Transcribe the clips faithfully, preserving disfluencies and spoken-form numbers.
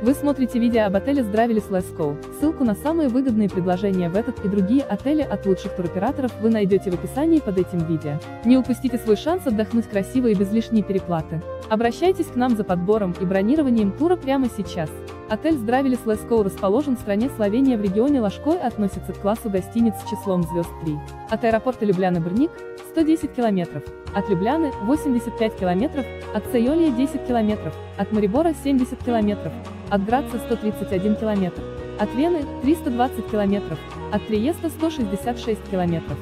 Вы смотрите видео об отеле Здравилиц Лашко. Ссылку на самые выгодные предложения в этот и другие отели от лучших туроператоров вы найдете в описании под этим видео. Не упустите свой шанс отдохнуть красиво и без лишней переплаты. Обращайтесь к нам за подбором и бронированием тура прямо сейчас. Отель Здравилиц Лашко расположен в стране Словения в регионе Лашко и относится к классу гостиниц с числом звезд три. От аэропорта Любляна-Бурник – сто десять километров, от Любляны – восемьдесят пять километров, от Сеолия – десять километров, от Марибора – семьдесят километров, от Градца – сто тридцать один километр, от Вены – триста двадцать километров, от Триеста – сто шестьдесят шесть километров.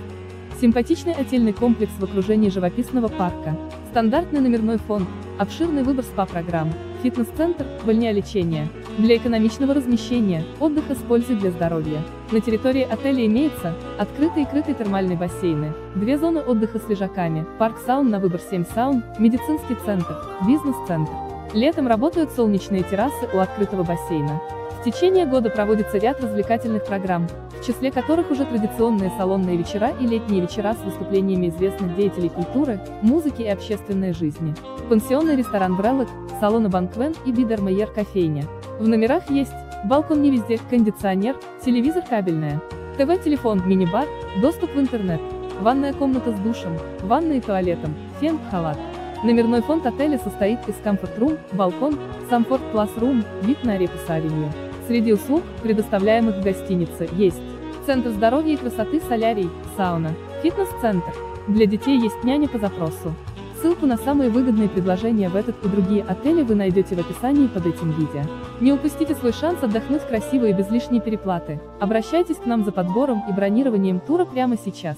Симпатичный отельный комплекс в окружении живописного парка, стандартный номерной фонд, обширный выбор спа-программ, фитнес-центр, лечения. Для экономичного размещения, отдыха с пользой для здоровья. На территории отеля имеются открытые и крытые термальные бассейны, две зоны отдыха с лежаками, парк саун на выбор семь саун, медицинский центр, бизнес-центр. Летом работают солнечные террасы у открытого бассейна. В течение года проводится ряд развлекательных программ, в числе которых уже традиционные салонные вечера и летние вечера с выступлениями известных деятелей культуры, музыки и общественной жизни. Пансионный ресторан «Брелок», салоны «Банквен» и «Бидермейер» кофейня. В номерах есть балкон не везде, кондиционер, телевизор кабельная, ТВ, телефон, мини-бар, доступ в интернет, ванная комната с душем, ванной и туалетом, фен, халат. Номерной фонд отеля состоит из Comfort Room, балкон, Sunford Plus Room, вид на реку Савинью. Среди услуг, предоставляемых в гостинице, есть центр здоровья и красоты, солярий, сауна, фитнес-центр. Для детей есть няня по запросу. Ссылку на самые выгодные предложения в этот и другие отели вы найдете в описании под этим видео. Не упустите свой шанс отдохнуть красиво и без лишней переплаты. Обращайтесь к нам за подбором и бронированием тура прямо сейчас.